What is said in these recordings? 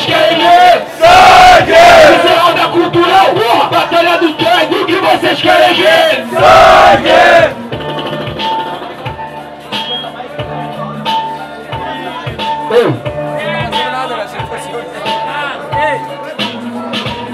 nós querem ver sangue! Isso é onda cultural, porra! Batalha do Tanque, o que vocês querem ver? Sangue!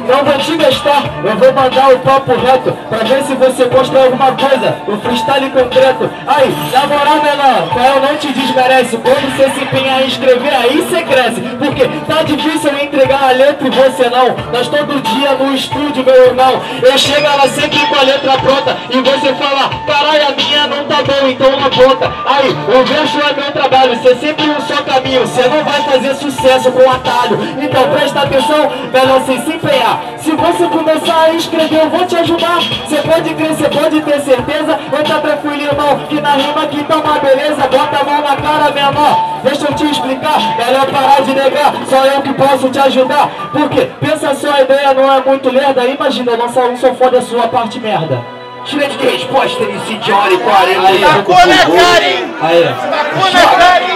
Não vou te gastar, eu vou mandar o papo reto pra ver se você gosta alguma coisa, o freestyle concreto. Aí, na moral menor, Fael não te desmerece. Quando você se empenhar em escrever, aí você cresce. Porque tá difícil entregar a letra e você não. Nós todo dia no estúdio, meu irmão, eu chego lá sempre com a letra pronta e você fala, caralho, a minha não tá bom, então não conta. Aí, o verso é meu trabalho, você sempre um só caminho, você não vai fazer sucesso com atalho. Então presta atenção, melhor você se empenhar. Se você começar a escrever, eu vou te ajudar. Você pode crer, você pode ter certeza. Eu tá tranquilo, irmão, que na rima aqui tá uma beleza. Bota a mão na cara, meu amor. Deixa eu te explicar, melhor parar de negar. Só eu que posso te ajudar. Porque pensa só, a ideia não é muito lerda. Imagina, eu lançar um sofone, a sua parte merda. Direito de resposta, MC Jhony 40. Aí,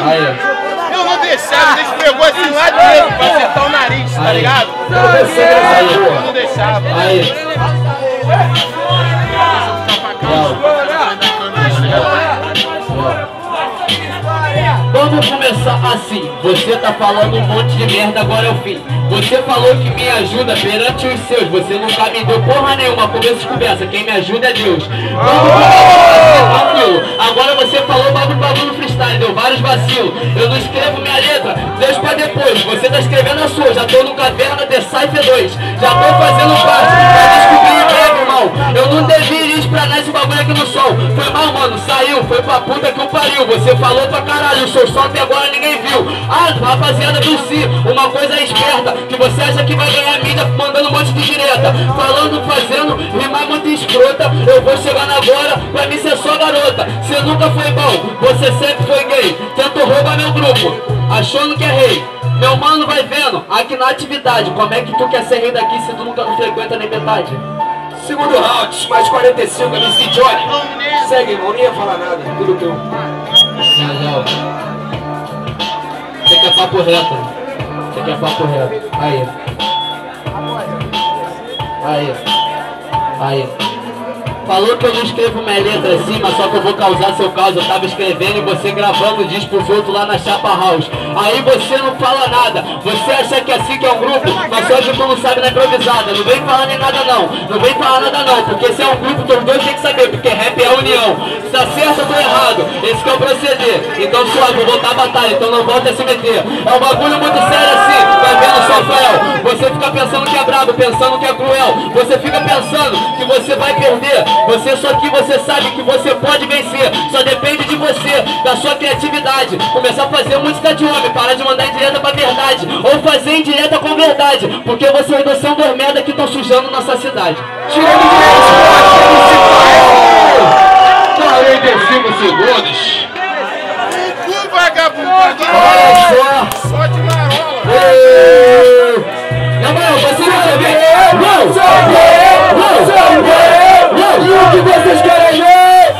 Aí. Vocês pegou esse lado mesmo pra acertar o nariz, tá ligado? Eu não deixava. Aí. Vamos começar assim. Você tá falando um monte de merda, agora é o fim. Você falou que me ajuda perante os seus. Você nunca me deu porra nenhuma. Começo de conversa, quem me ajuda é Deus. Vamos, agora você falou bagulho no freestyle, deu vários vacilos. Eu não escrevo minha letra, deixa pra depois. Você tá escrevendo a sua, já tô no caverna de Cypher 2. Já tô fazendo parte, vai descobrir em breve, irmão. Eu não devia esplanar esse bagulho aqui no sol. Foi mal, mano, saiu, foi pra puta que o pariu. Você falou pra caralho, o seu sol até agora ninguém viu. Ah, rapaziada do Si, uma coisa esperta, que você acha que vai ganhar mídia mandando um monte de direta. Falando, fazendo, rimar muito escrota. Eu vou chegando agora, pra mim você é só garota. Você nunca foi bom, você sempre foi gay. Tentou roubar meu grupo, achando que é rei. Meu mano vai vendo, aqui na atividade. Como é que tu quer ser rei daqui se tu nunca não frequenta nem metade? Segundo round, mais 45, MC Jhony. Segue, irmão, nem ia falar nada, tudo teu. Você quer papo reto, você quer papo reto. Aí. Aí. Aí. Falou que eu não escrevo minha letra assim, mas só que eu vou causar seu caos. Eu tava escrevendo e você gravando o disco pros outros lá na Chapa House. Aí você não fala nada, você acha que é assim que é um grupo, mas só que tu não sabe na improvisada. Não vem falar nem nada não, não vem falar nada não, porque se é um grupo, todos dois tem que saber, porque rap é a união. Se tá certo ou tá errado, esse que é o proceder. Então suave, vou botar a batalha, então não volta a se meter. É um bagulho muito sério assim, tá vendo só, Fael? Você fica pensando que é brabo, pensando que é cruel. Você fica pensando que você vai perder. Você só que você sabe que você pode vencer. Só depende de você, da sua criatividade. Começar a fazer música de homem, parar de mandar indireta pra verdade, ou fazer indireta com verdade, porque vocês não são dois merda que estão sujando nossa cidade. Tirando de 45 segundos. Olha só. Só de marola. Não, mano, você não quer ver? E o que vocês querem ver?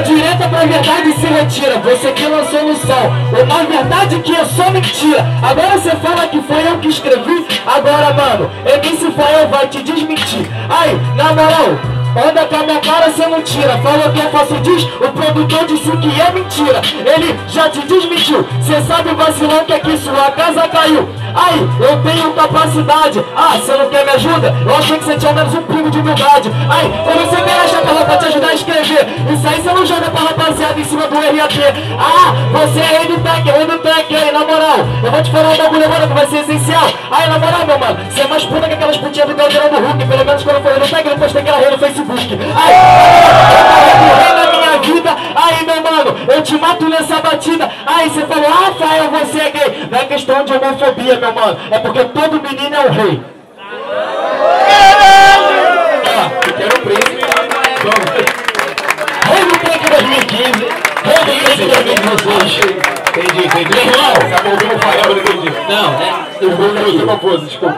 Indireta pra verdade se retira. Você que lançou no sol. A verdade que é só mentira. Agora você fala que foi eu que escrevi. Agora, mano, MC Fael vai te desmentir. Aí, na moral, anda com a minha cara, cê não tira. Falou que eu faço diz, o produtor disse que é mentira. Ele já te desmentiu. Cê sabe, vacilão, que aqui sua casa caiu. Aí, eu tenho capacidade. Ah, cê não quer me ajuda? Eu achei que você tinha menos um primo de humildade. Aí, como você me acha que ela vai te ajudar a escrever? Isso aí você não joga pra rapaziada em cima do RAT. Ah, você é ele do tech. Aí, na moral, eu vou te falar um bagulho agora que vai ser essencial. Aí, na moral, meu mano, você é mais puta que aquelas putinhas do Galdeirão do Hulk. Pelo menos quando eu falei no tech, eu postei aquela rede no Facebook. Aí, na minha vida, aí meu mano, eu te mato nessa batida. Aí você falou, ah, Fael, você é gay. Não é questão de homofobia, meu mano, é porque todo menino é um rei. Eu quero um príncipe. Rei do Tanque 2015, rei do Tanque 2016. Entendi. Irmão, você ouviu o Fael, eu entendi. Não, né? Eu vou fazer uma coisa, desculpa.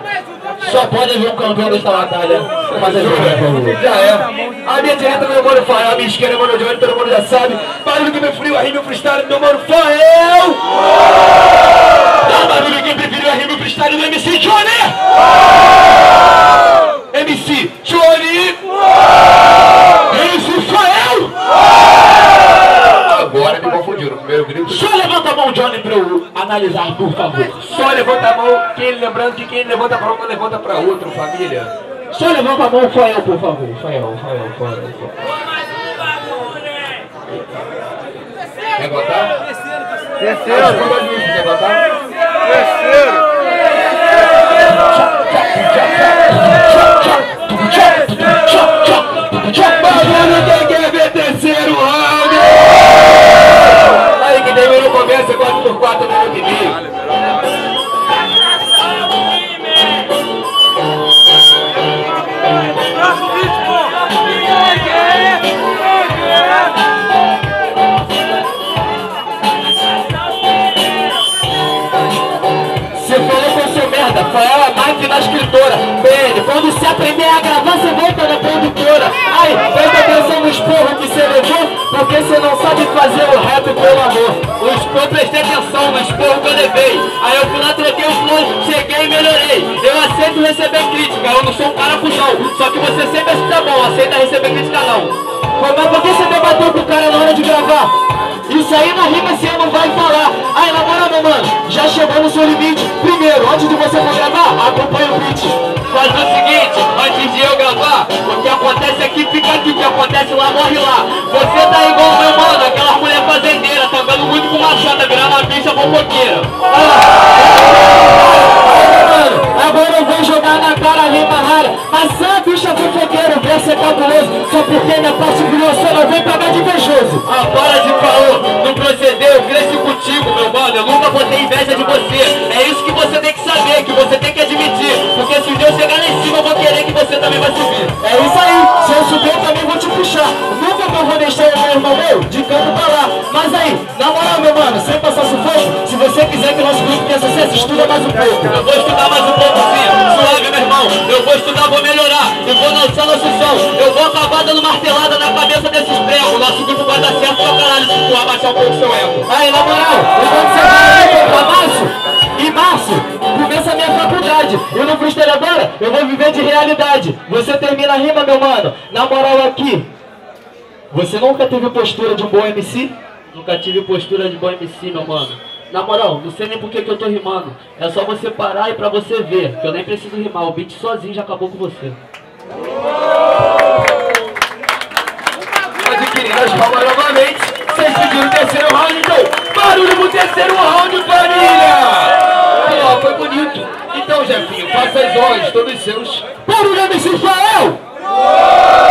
Só pode ver o campeão desta batalha. Mas é jogo, já é. A minha direita, meu mano Fael. A minha esquerda, meu mano Jhony, todo mundo já sabe. Barulho que me preferiu, a rima freestyle, meu mano Fael. Barulho que preferiu, a rima freestyle. eu grito. Só levanta a mão, Jhony, pra eu analisar, por favor. Só levanta a mão, que lembrando que quem levanta pra um, levanta pra outro, família. Só levanta a mão, Fael, por favor. Fael. Quer botar? Terceiro. Quer botar? Terceiro. Fael, a máquina escritora. Pede, quando você aprender a gravar, você volta na produtora. Ai, presta atenção nos porros que você levou, porque você não sabe fazer o rap pelo amor. Os porros, prestei atenção nos porros que eu levei. Aí eu fui lá, troquei o flow, cheguei e melhorei. Eu aceito receber crítica, eu não sou um cara puxão. Só que você sempre acha que tá bom, aceita receber crítica não. Mas por que você debateu com o cara na hora de gravar? Isso aí na rima você não vai falar. Ai, na moral, meu mano, já chegou no seu limite. Primeiro, antes de você for gravar, acompanha o beat. Faz o seguinte, antes de eu gravar, o que acontece aqui fica aqui, o que acontece lá morre lá. Você tá igual meu mano, aquela mulher fazendeira, trabalhando muito com machada, virando a bicha fofoqueira. Agora eu vou jogar na cara a rima rara. Mas a bicha fofoqueira, o verso é cabuloso. Só porque minha parte virou, você não vem pra mais de invejoso. Ah, para de falar, não procedeu, eu cresci contigo, meu mano. Eu nunca vou ter inveja de você. É isso que você tem que saber, que você tem que admitir. Porque se um dia eu chegar lá em cima, eu vou querer que você também vai subir. É isso aí, se eu subir, eu também vou te puxar. Nunca que eu vou deixar o meu irmão meu de canto pra lá. Mas aí, na moral, meu mano, sem passar sufoco, se você quiser que o nosso grupo tenha sucesso, estuda mais um pouco. Eu vou estudar mais um pouco, sim. Suave, meu irmão. Eu vou estudar, vou melhorar. Eu vou lançar nosso som. Eu vou acabar dando martelada na cabeça desses pregos. Nosso grupo vai dar certo pra caralho se tu abaixar um pouco o seu ego. Aí, na moral, enquanto você vai pra março, começa a minha faculdade. Eu não freestyle agora, eu vou viver de realidade. Você termina a rima, meu mano. Na moral aqui, você nunca teve postura de um bom MC? Nunca tive postura de bom MC, meu mano. Na moral, não sei nem por que eu tô rimando. É só você parar e pra você ver, que eu nem preciso rimar, o beat sozinho já acabou com você. Adquirindo as palmas novamente, vocês pediram o terceiro round, então barulho pro terceiro round, família! Foi bonito. Então, Jefinho, faça as honras, todos os seus. Barulho, MC Fael!